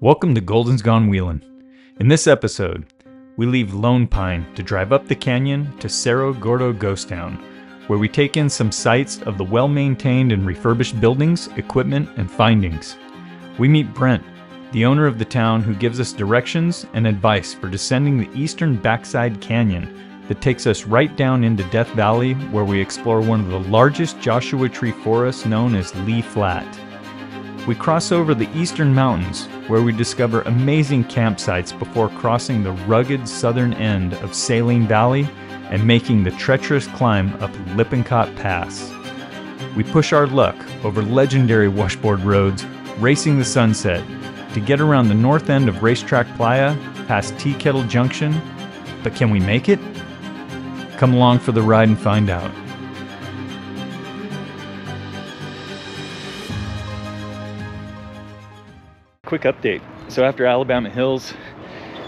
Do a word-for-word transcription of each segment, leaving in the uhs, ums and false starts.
Welcome to Goldens Gone Wheelin'. In this episode, we leave Lone Pine to drive up the canyon to Cerro Gordo Ghost Town, where we take in some sights of the well-maintained and refurbished buildings, equipment, and findings. We meet Brent, the owner of the town, who gives us directions and advice for descending the eastern backside canyon that takes us right down into Death Valley, where we explore one of the largest Joshua Tree forests known as Lee Flat. We cross over the eastern mountains, where we discover amazing campsites before crossing the rugged southern end of Saline Valley and making the treacherous climb up Lippincott Pass. We push our luck over legendary washboard roads, racing the sunset, to get around the north end of Racetrack Playa, past Teakettle Junction. But can we make it? Come along for the ride and find out. Quick update. So after Alabama Hills,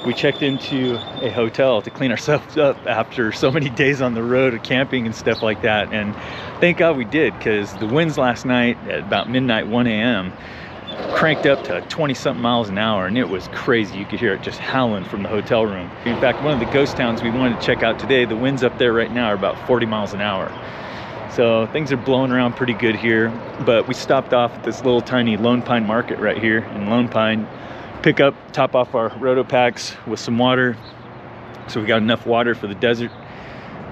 we checked into a hotel to clean ourselves up after so many days on the road of camping and stuff like that. And thank God we did, because the winds last night at about midnight, one A M cranked up to twenty something miles an hour, and it was crazy. You could hear it just howling from the hotel room. In fact, one of the ghost towns we wanted to check out today, the winds up there right now are about forty miles an hour. So things are blowing around pretty good here, but we stopped off at this little tiny Lone Pine market right here in Lone Pine, pick up, top off our roto packs with some water. So we got enough water for the desert,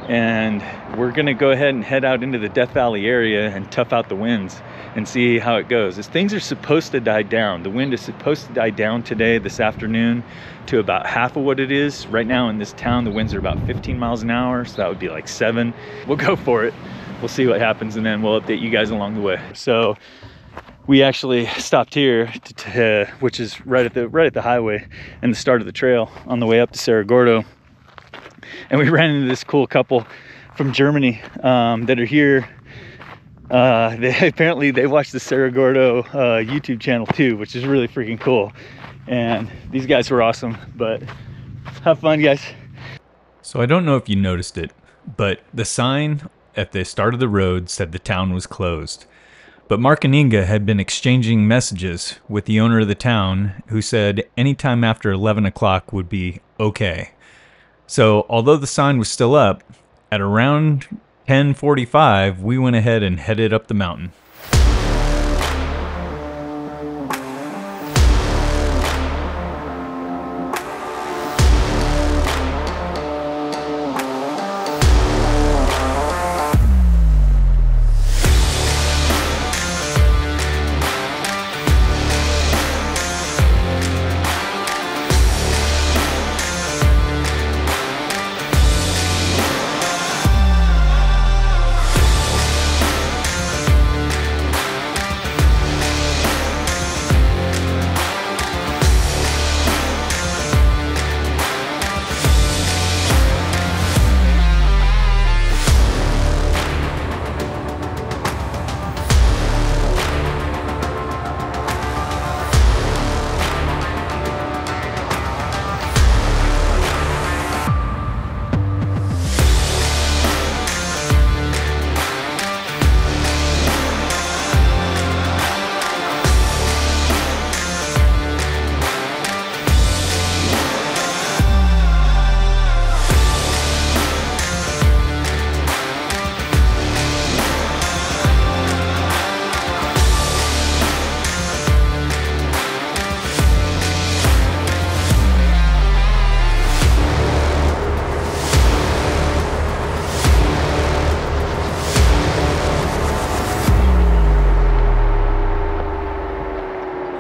and we're gonna go ahead and head out into the Death Valley area and tough out the winds and see how it goes. As things are supposed to die down, the wind is supposed to die down today, this afternoon, to about half of what it is. Right now in this town, the winds are about fifteen miles an hour, so that would be like seven. We'll go for it. We'll see what happens, and then we'll update you guys along the way. So we actually stopped here, to, to, uh, which is right at the right at the highway and the start of the trail on the way up to Cerro Gordo. And we ran into this cool couple from Germany um, that are here. Uh, they apparently they watch the Cerro Gordo uh, YouTube channel too, which is really freaking cool. And these guys were awesome, but have fun, guys. So I don't know if you noticed it, but the sign at the start of the road said the town was closed. But Mark and Inga had been exchanging messages with the owner of the town, who said anytime after eleven o'clock would be okay. So although the sign was still up, at around ten forty-five, we went ahead and headed up the mountain.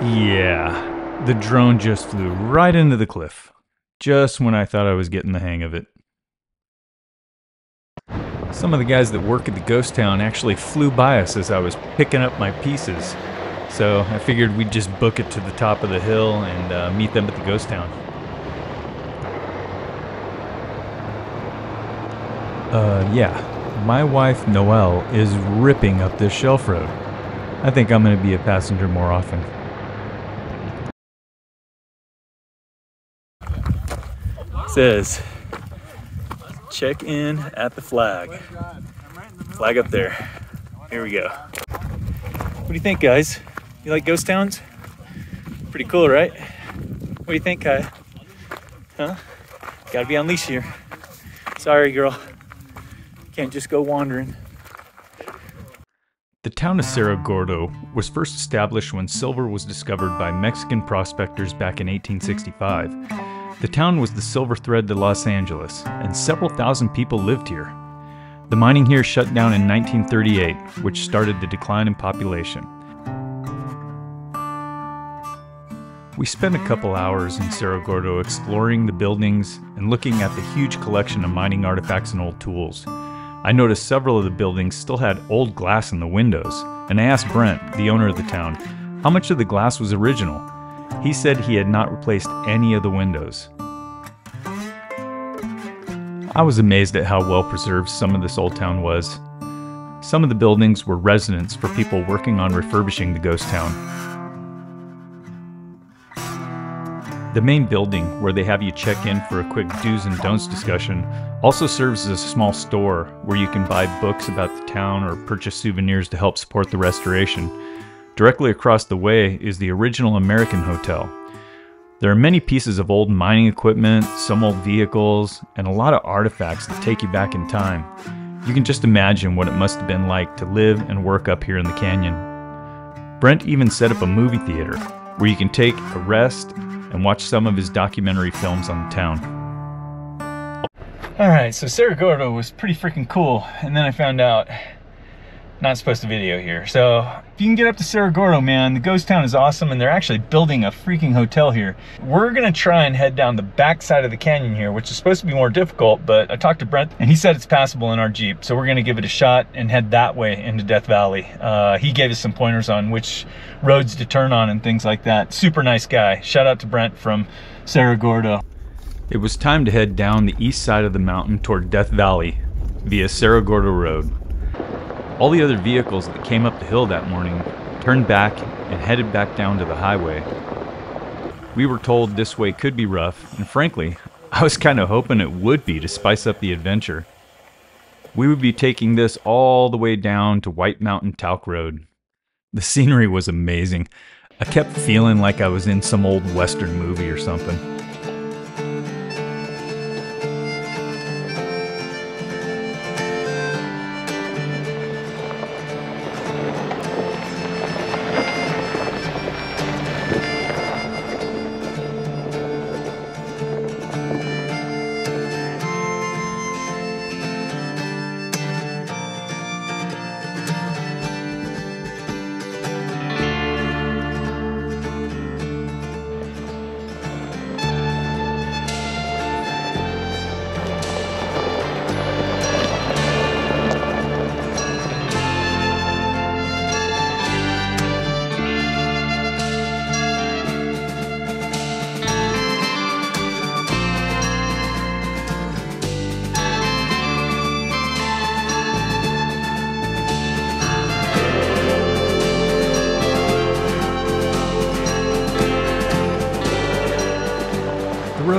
Yeah, the drone just flew right into the cliff, just when I thought I was getting the hang of it. Some of the guys that work at the ghost town actually flew by us as I was picking up my pieces, so I figured we'd just book it to the top of the hill and uh, meet them at the ghost town. Uh, yeah, my wife Noelle is ripping up this shelf road. I think I'm going to be a passenger more often. Says, check in at the flag. Flag up there. Here we go. What do you think, guys? You like ghost towns? Pretty cool, right? What do you think, Kaya? Huh? Gotta be on leash here. Sorry, girl. Can't just go wandering. The town of Cerro Gordo was first established when silver was discovered by Mexican prospectors back in eighteen sixty-five. The town was the silver thread to Los Angeles, and several thousand people lived here. The mining here shut down in nineteen thirty-eight, which started the decline in population. We spent a couple hours in Cerro Gordo exploring the buildings and looking at the huge collection of mining artifacts and old tools. I noticed several of the buildings still had old glass in the windows, and I asked Brent, the owner of the town, how much of the glass was original. He said he had not replaced any of the windows. I was amazed at how well preserved some of this old town was. Some of the buildings were residences for people working on refurbishing the ghost town. The main building, where they have you check in for a quick do's and don'ts discussion, also serves as a small store where you can buy books about the town or purchase souvenirs to help support the restoration. Directly across the way is the original American Hotel. There are many pieces of old mining equipment, some old vehicles, and a lot of artifacts that take you back in time. You can just imagine what it must have been like to live and work up here in the canyon. Brent even set up a movie theater where you can take a rest and watch some of his documentary films on the town. All right, so Cerro Gordo was pretty freaking cool, and then I found out not supposed to video here. So if you can get up to Cerro Gordo, man, the ghost town is awesome, and they're actually building a freaking hotel here. We're gonna try and head down the back side of the canyon here, which is supposed to be more difficult, but I talked to Brent and he said it's passable in our Jeep, so we're gonna give it a shot and head that way into Death Valley. Uh, he gave us some pointers on which roads to turn on and things like that. Super nice guy. Shout out to Brent from Cerro Gordo. It was time to head down the east side of the mountain toward Death Valley via Cerro Gordo Road. All the other vehicles that came up the hill that morning turned back and headed back down to the highway. We were told this way could be rough, and frankly, I was kind of hoping it would be to spice up the adventure. We would be taking this all the way down to White Mountain Talc Road. The scenery was amazing. I kept feeling like I was in some old Western movie or something.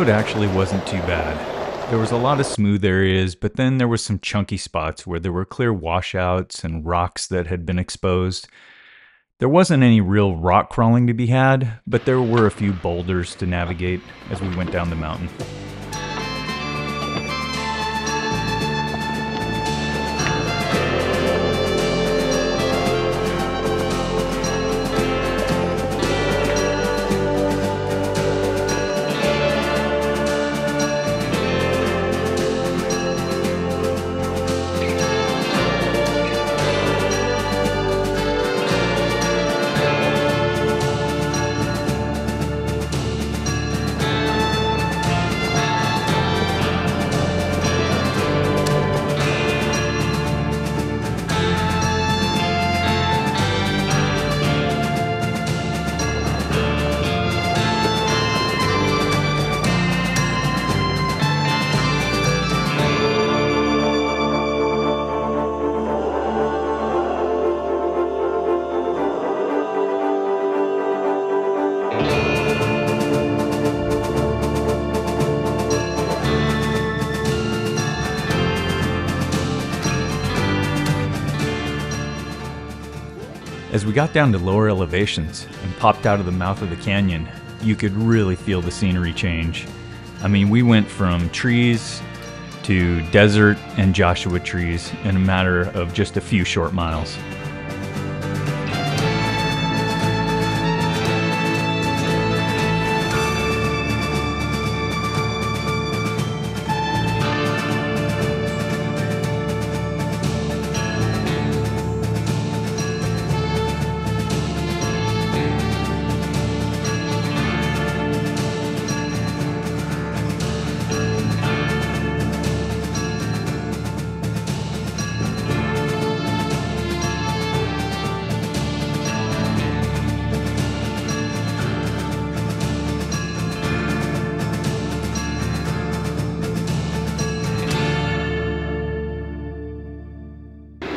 Actually wasn't too bad. There was a lot of smooth areas, but then there was some chunky spots where there were clear washouts and rocks that had been exposed. There wasn't any real rock crawling to be had, but there were a few boulders to navigate as we went down the mountain. As we got down to lower elevations and popped out of the mouth of the canyon, you could really feel the scenery change. I mean, we went from trees to desert and Joshua trees in a matter of just a few short miles.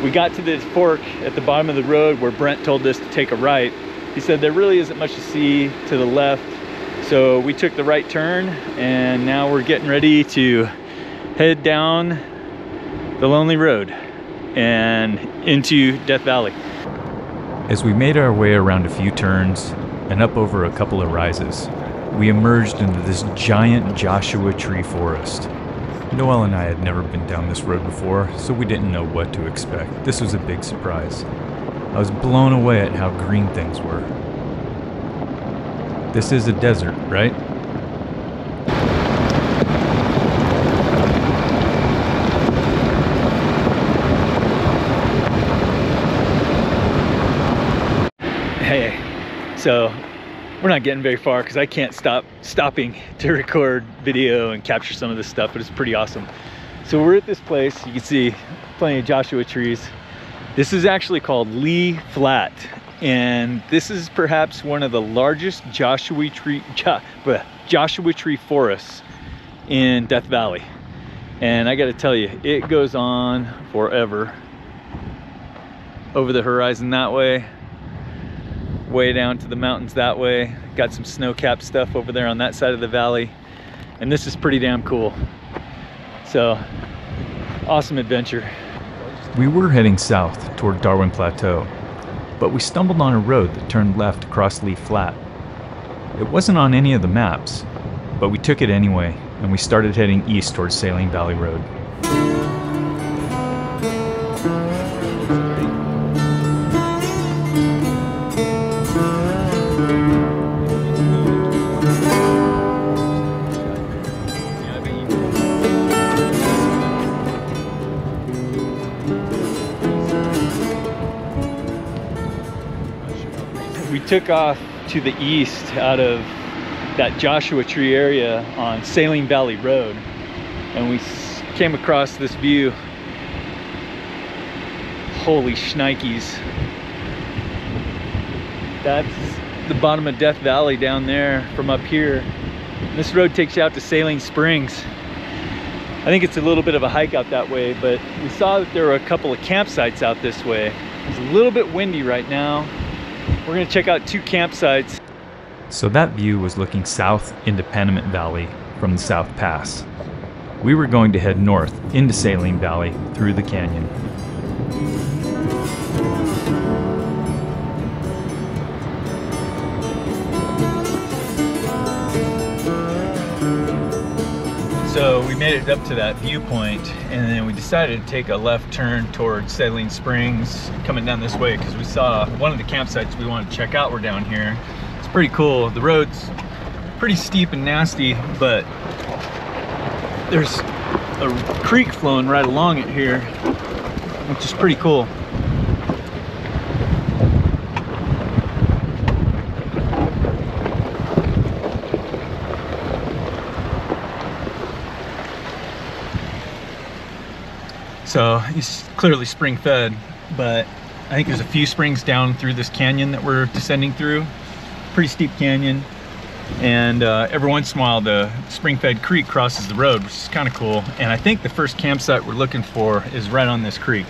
We got to this fork at the bottom of the road where Brent told us to take a right. He said there really isn't much to see to the left. So we took the right turn and now we're getting ready to head down the lonely road and into Death Valley. As we made our way around a few turns and up over a couple of rises, we emerged into this giant Joshua tree forest. Noel and I had never been down this road before, so we didn't know what to expect. This was a big surprise. I was blown away at how green things were. This is a desert, right? Hey, so we're not getting very far because I can't stop stopping to record video and capture some of this stuff, but it's pretty awesome. So we're at this place, you can see plenty of Joshua trees. This is actually called Lee Flat, and this is perhaps one of the largest Joshua tree, jo, bleh, Joshua tree forests in Death Valley. And I gotta tell you, it goes on forever. Over the horizon that way, way down to the mountains that way. Got some snow-capped stuff over there on that side of the valley. And this is pretty damn cool. So, awesome adventure. We were heading south toward Darwin Plateau, but we stumbled on a road that turned left across Lee Flat. It wasn't on any of the maps, but we took it anyway, and we started heading east towards Saline Valley Road. Took off to the east out of that Joshua tree area on Saline Valley Road, and we came across this view. Holy shnikes. That's the bottom of Death Valley down there from up here. This road takes you out to Saline Springs. I think it's a little bit of a hike out that way, but we saw that there were a couple of campsites out this way. It's a little bit windy right now. We're gonna check out two campsites. So that view was looking south into Panamint Valley from the South Pass. We were going to head north into Saline Valley through the canyon. So we made it up to that viewpoint, and then we decided to take a left turn towards Saline Springs, coming down this way, because we saw one of the campsites we wanted to check out were down here. It's pretty cool. The road's pretty steep and nasty, but there's a creek flowing right along it here, which is pretty cool. So it's clearly spring fed, but I think there's a few springs down through this canyon that we're descending through. Pretty steep canyon. And uh, every once in a while the spring fed creek crosses the road, which is kind of cool. And I think the first campsite we're looking for is right on this creek.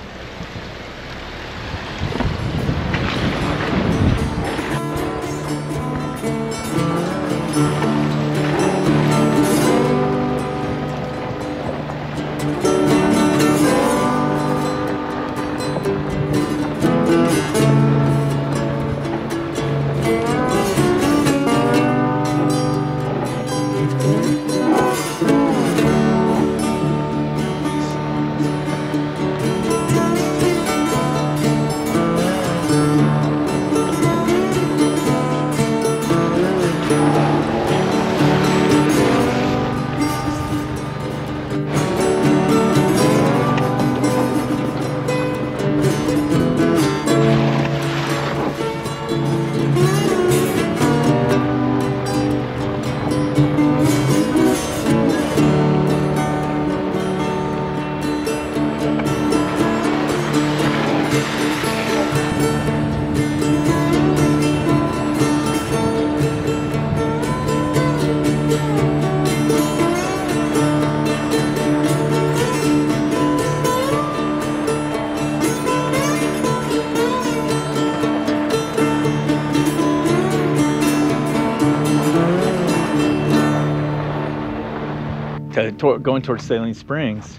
Going towards Saline Springs,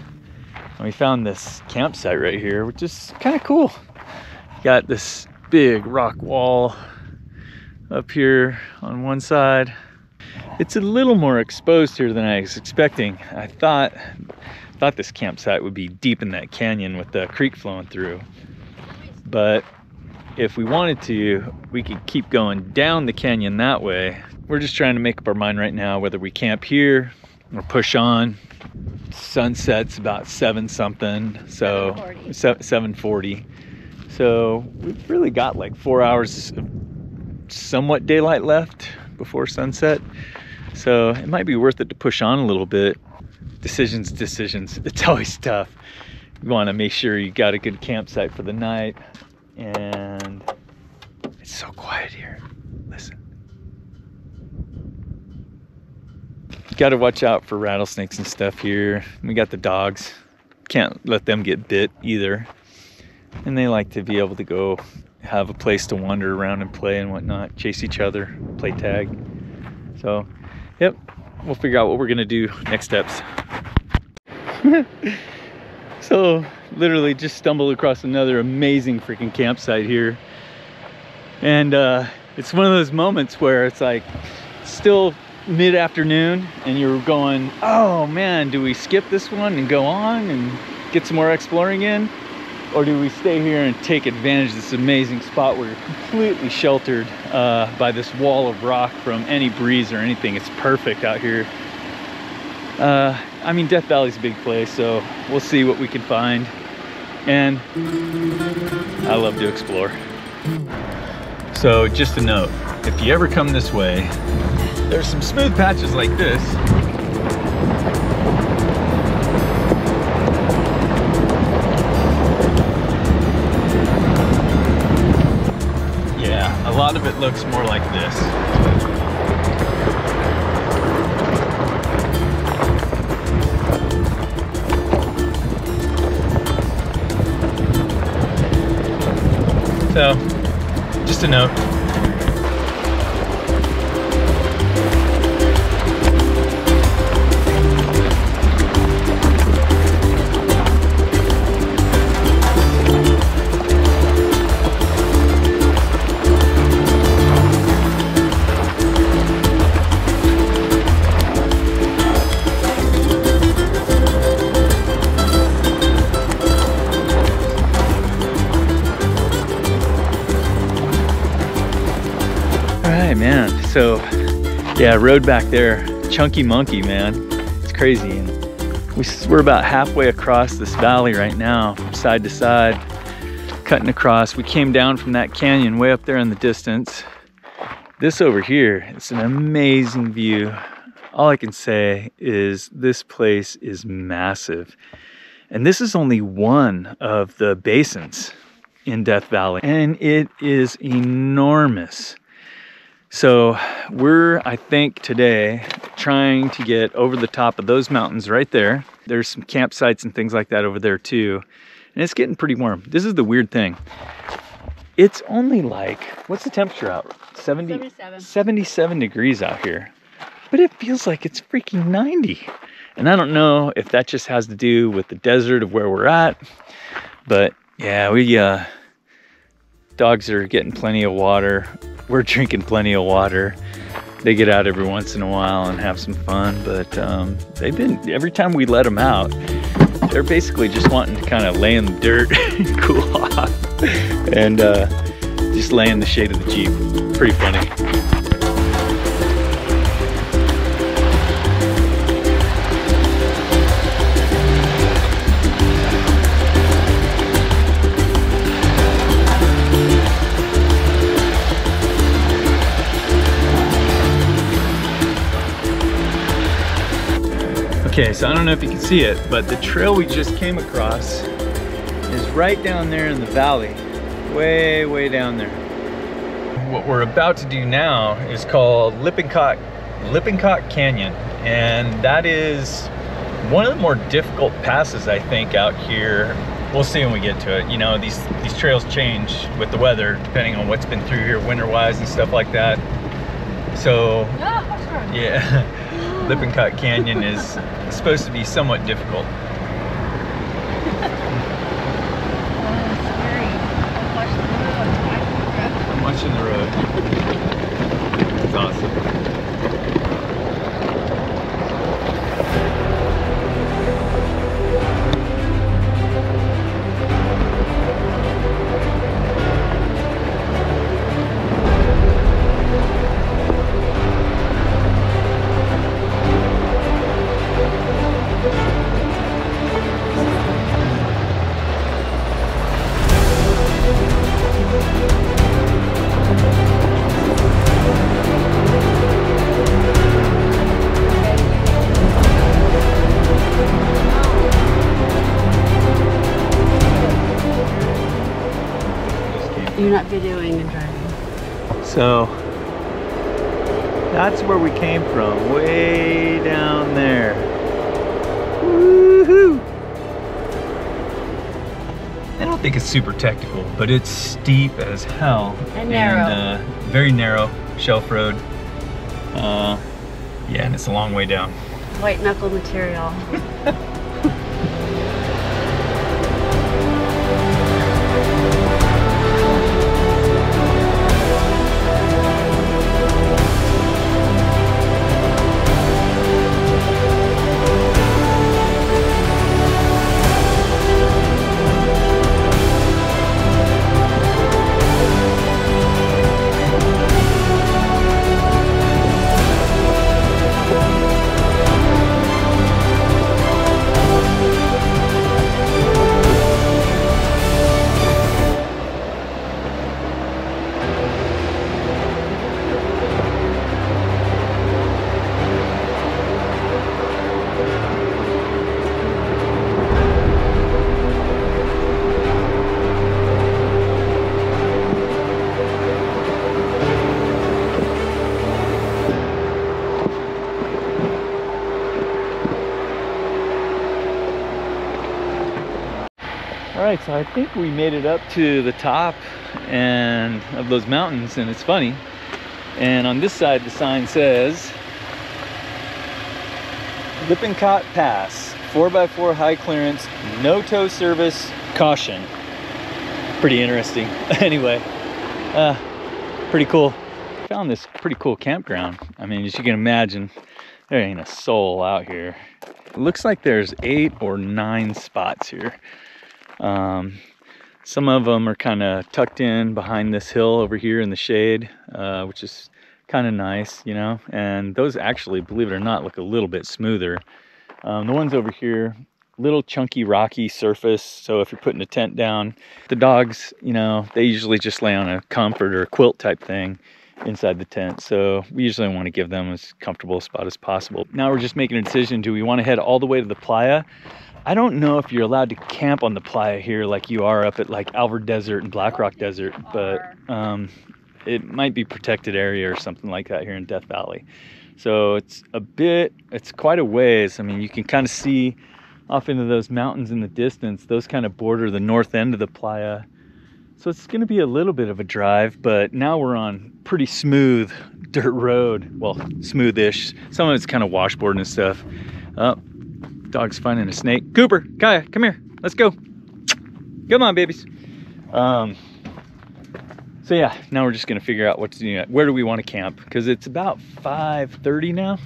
and we found this campsite right here, which is kind of cool. Got this big rock wall up here on one side. It's a little more exposed here than I was expecting. I thought thought this campsite would be deep in that canyon with the creek flowing through, but if we wanted to, we could keep going down the canyon that way. We're just trying to make up our mind right now whether we camp here or push on. Sunset's about seven something, so seven forty. So we've really got like four hours of somewhat daylight left before sunset, so it might be worth it to push on a little bit. Decisions, decisions. It's always tough. You want to make sure you got a good campsite for the night, and it's so quiet here. Listen. Got to watch out for rattlesnakes and stuff here. We got the dogs. Can't let them get bit either. And they like to be able to go have a place to wander around and play and whatnot, chase each other, play tag. So, yep, we'll figure out what we're going to do next steps. So, literally just stumbled across another amazing freaking campsite here. And uh, it's one of those moments where it's like still mid-afternoon and you're going, oh man, do we skip this one and go on and get some more exploring in, or do we stay here and take advantage of this amazing spot where you're completely sheltered uh, by this wall of rock from any breeze or anything? It's perfect out here. uh, I mean, Death Valley's a big place, so we'll see what we can find, and I love to explore. So just a note, if you ever come this way, there's some smooth patches like this. Yeah, a lot of it looks more like this. So, just a note. So yeah, road back there, Chunky Monkey, man, it's crazy. And we, we're about halfway across this valley right now, from side to side, cutting across. We came down from that canyon way up there in the distance. This over here, it's an amazing view. All I can say is this place is massive. And this is only one of the basins in Death Valley, and it is enormous. So we're, I think today, trying to get over the top of those mountains right there. There's some campsites and things like that over there too. And it's getting pretty warm. This is the weird thing. It's only like, what's the temperature out? seventy, seventy-seven. seventy-seven degrees out here. But it feels like it's freaking ninety. And I don't know if that just has to do with the desert of where we're at. But yeah, we uh, dogs are getting plenty of water. We're drinking plenty of water. They get out every once in a while and have some fun, but um, they've been, every time we let them out, they're basically just wanting to kind of lay in the dirt and cool off and uh, just lay in the shade of the Jeep. Pretty funny. Okay, so I don't know if you can see it, but the trail we just came across is right down there in the valley, way, way down there. What we're about to do now is called Lippincott Lippincott Canyon, and that is one of the more difficult passes, I think, out here. We'll see when we get to it. You know, these these trails change with the weather, depending on what's been through here winter-wise and stuff like that. So, yeah, Lippincott Canyon is supposed to be somewhat difficult. I'm watching the road. It's awesome. Not videoing and driving. So that's where we came from, way down there. Woohoo! I don't think it's super technical, but it's steep as hell and narrow. And, uh, very narrow shelf road. Uh, yeah, and it's a long way down. White knuckle material. So I think we made it up to the top and of those mountains, and it's funny. And on this side the sign says Lippincott Pass, four by four high clearance, no tow service, caution. Pretty interesting. Anyway, uh, pretty cool. Found this pretty cool campground. I mean, as you can imagine, there ain't a soul out here. It looks like there's eight or nine spots here. Um, some of them are kind of tucked in behind this hill over here in the shade, uh, which is kind of nice, you know, and those actually, believe it or not, look a little bit smoother. Um, the ones over here, little chunky rocky surface, so if you're putting a tent down, the dogs, you know, they usually just lay on a comfort or a quilt type thing inside the tent, so we usually want to give them as comfortable a spot as possible. Now we're just making a decision, do we want to head all the way to the playa? I don't know if you're allowed to camp on the playa here like you are up at like Alvord Desert and Black Rock Desert, but um, it might be protected area or something like that here in Death Valley. So it's a bit, it's quite a ways. I mean, you can kind of see off into those mountains in the distance, those kind of border the north end of the playa. So it's going to be a little bit of a drive, but now we're on pretty smooth dirt road. Well, smoothish. Some of it's kind of washboard and stuff. Uh, Dog's finding a snake. Cooper, Kaya, come here. Let's go. Come on, babies. Um, so yeah, now we're just gonna figure out what to do. Where do we want to camp? Because it's about five thirty now.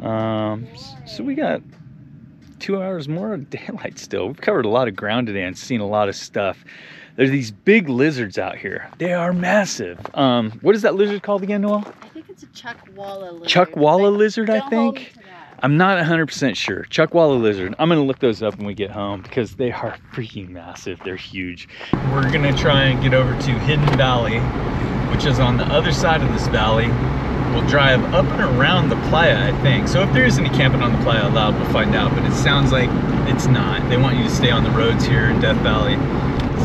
Um, so we got two hours more of daylight still. We've covered a lot of ground today and seen a lot of stuff. There's these big lizards out here. They are massive. Um, what is that lizard called again, Noelle? I think it's a chuckwalla lizard. Chuckwalla like, lizard, I think. I'm not one hundred percent sure. Chuckwalla lizard. I'm going to look those up when we get home because they are freaking massive. They're huge. We're going to try and get over to Hidden Valley, which is on the other side of this valley. We'll drive up and around the playa, I think. So if there is any camping on the playa allowed, we'll find out. But it sounds like it's not. They want you to stay on the roads here in Death Valley.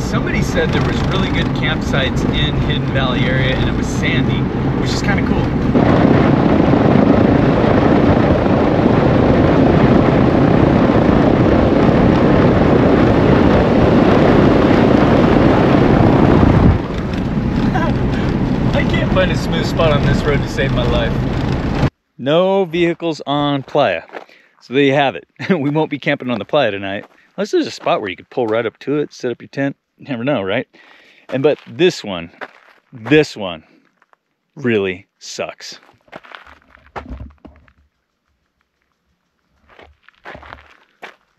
Somebody said there was really good campsites in Hidden Valley area and it was sandy, which is kind of cool. spot on this road to save my life. No vehicles on Playa. So there you have it. We won't be camping on the Playa tonight. Unless there's a spot where you could pull right up to it, set up your tent. You never know, right? And but this one, this one really sucks.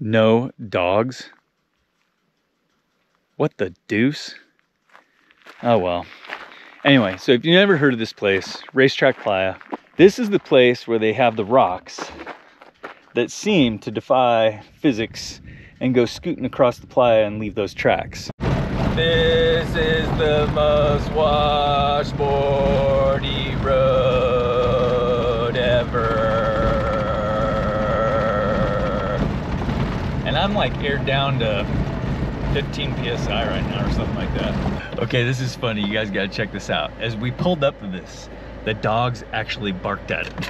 No dogs. What the deuce? Oh well. Anyway, so if you've never heard of this place, Racetrack Playa, this is the place where they have the rocks that seem to defy physics and go scooting across the playa and leave those tracks. This is the most washboardy road ever. And I'm like aired down to fifteen P S I right now or something like that. Okay, this is funny, you guys gotta check this out. As we pulled up to this, the dogs actually barked at it.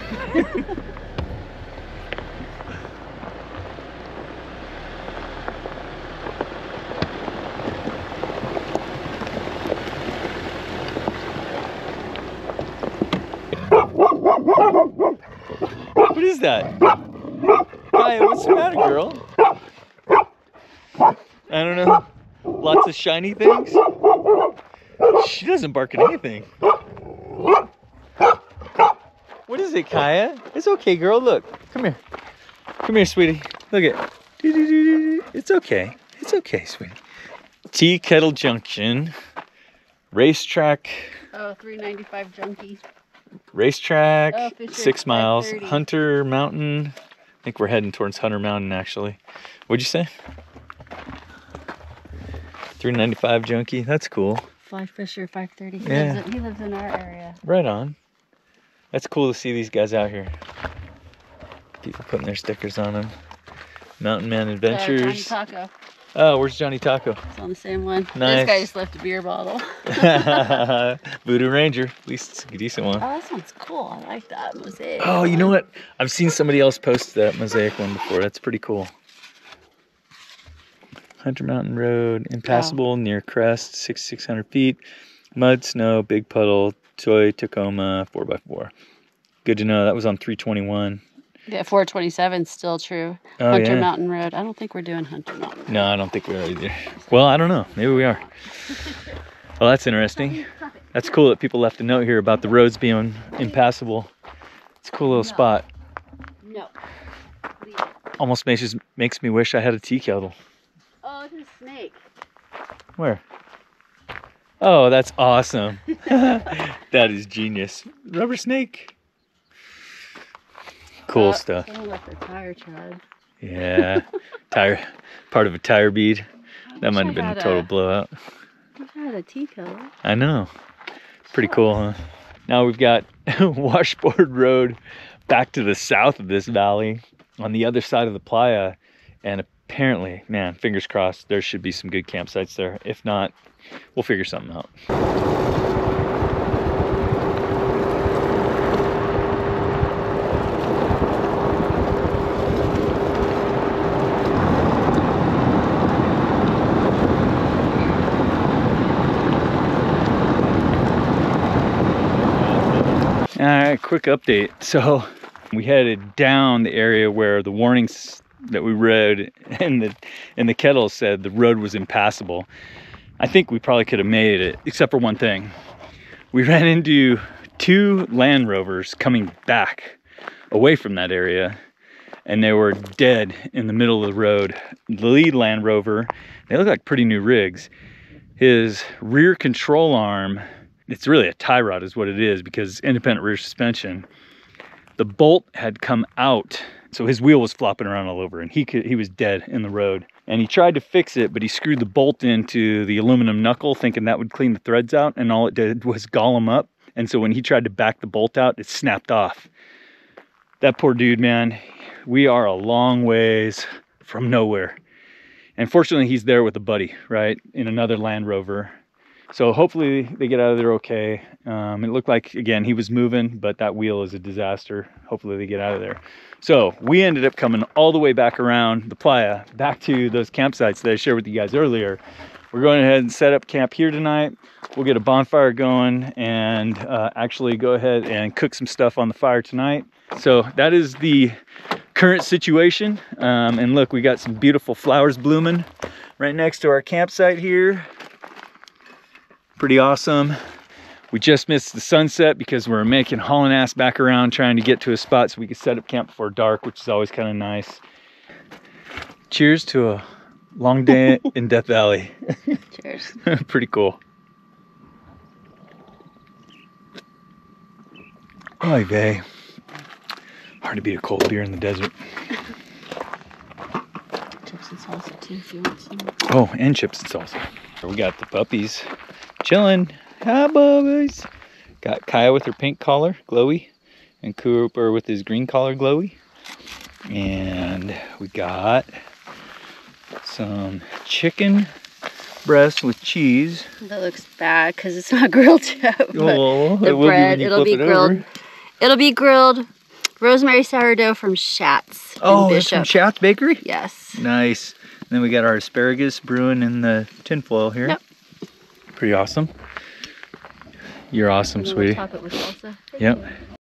What is that? Kaya, what's the matter, girl? I don't know. Lots of shiny things? She doesn't bark at anything. What is it, Kaya? It's okay, girl. Look. Come here. Come here, sweetie. Look at it. It's okay. It's okay, sweetie. Teakettle Junction. Racetrack. Oh, three ninety-five Junkie. Racetrack, oh, six miles, Hunter Mountain. I think we're heading towards Hunter Mountain, actually. What'd you say? three ninety-five Junkie, that's cool. Fly Fisher, five thirty. He, yeah. lives in, he lives in our area. Right on. That's cool to see these guys out here. People putting their stickers on them. Mountain Man Adventures. Uh, Johnny Taco. Oh, where's Johnny Taco? It's on the same one. Nice. This guy just left a beer bottle. Voodoo Ranger. At least it's a decent one. Oh, that sounds cool. I like that mosaic. Oh, you know what? I've seen somebody else post that mosaic one before. That's pretty cool. Hunter Mountain Road. Impassable, wow. Near crest. six thousand six hundred feet. Mud, snow, big puddle. Toy Tacoma, four by four. Good to know. That was on three twenty-one. Yeah, four twenty-seven is still true. Oh, Hunter yeah. Mountain Road. I don't think we're doing Hunter Mountain Road. No, I don't think we are either. Well, I don't know. Maybe we are. Well, that's interesting. That's cool that people left a note here about the roads being impassable. It's a cool little no. spot. No. Leave it. Almost makes, just makes me wish I had a tea kettle. Oh, it's a snake. Where? Oh, that's awesome. That is genius. Rubber snake. Cool uh, stuff. Like the tire tribe. Yeah, tire, part of a tire bead. That might have been a total a, blowout. I had a tea color. I know. Pretty sure. Cool, huh? Now we've got Washboard Road back to the south of this valley on the other side of the playa. And apparently, man, fingers crossed, there should be some good campsites there. If not, we'll figure something out. All right, quick update. So we headed down the area where the warnings that we read and the and the kettle said the road was impassable. I think we probably could have made it, except for one thing. We ran into two Land Rovers coming back away from that area, and they were dead in the middle of the road. The lead Land Rover, they look like pretty new rigs. His rear control arm, it's really a tie rod is what it is, because independent rear suspension. The bolt had come out, so his wheel was flopping around all over, and he could, he was dead in the road. And he tried to fix it, but he screwed the bolt into the aluminum knuckle, thinking that would clean the threads out, and all it did was gall him up. And so when he tried to back the bolt out, it snapped off. That poor dude, man, we are a long ways from nowhere. And fortunately, he's there with a buddy, right, in another Land Rover. So hopefully they get out of there okay. Um, it looked like, again, he was moving, but that wheel is a disaster. Hopefully they get out of there. So we ended up coming all the way back around the playa, back to those campsites that I shared with you guys earlier, we're going ahead and set up camp here tonight. We'll get a bonfire going and uh, actually go ahead and cook some stuff on the fire tonight. So that is the current situation. Um, and look, we got some beautiful flowers blooming right next to our campsite here. Pretty awesome. We just missed the sunset because we're making hauling ass back around trying to get to a spot so we could set up camp before dark, which is always kind of nice. Cheers to a long day in Death Valley. Cheers. Pretty cool. Oy vey. Hard to beat a cold beer in the desert. Chips and salsa too if you want some. Oh, and chips and salsa. We got the puppies chilling. Hi, bubbies. Got Kaya with her pink collar, glowy, and Cooper with his green collar, glowy. And we got some chicken breast with cheese. That looks bad because it's not grilled yet. Oh, the it bread, be it'll be it grilled. Over. It'll be grilled rosemary sourdough from Schatz. Oh, it's from Schatz Bakery? Yes. Nice. And then we got our asparagus brewing in the tinfoil here. Yep. Pretty awesome. You're awesome, sweetie. Top it with salsa. Yep. You.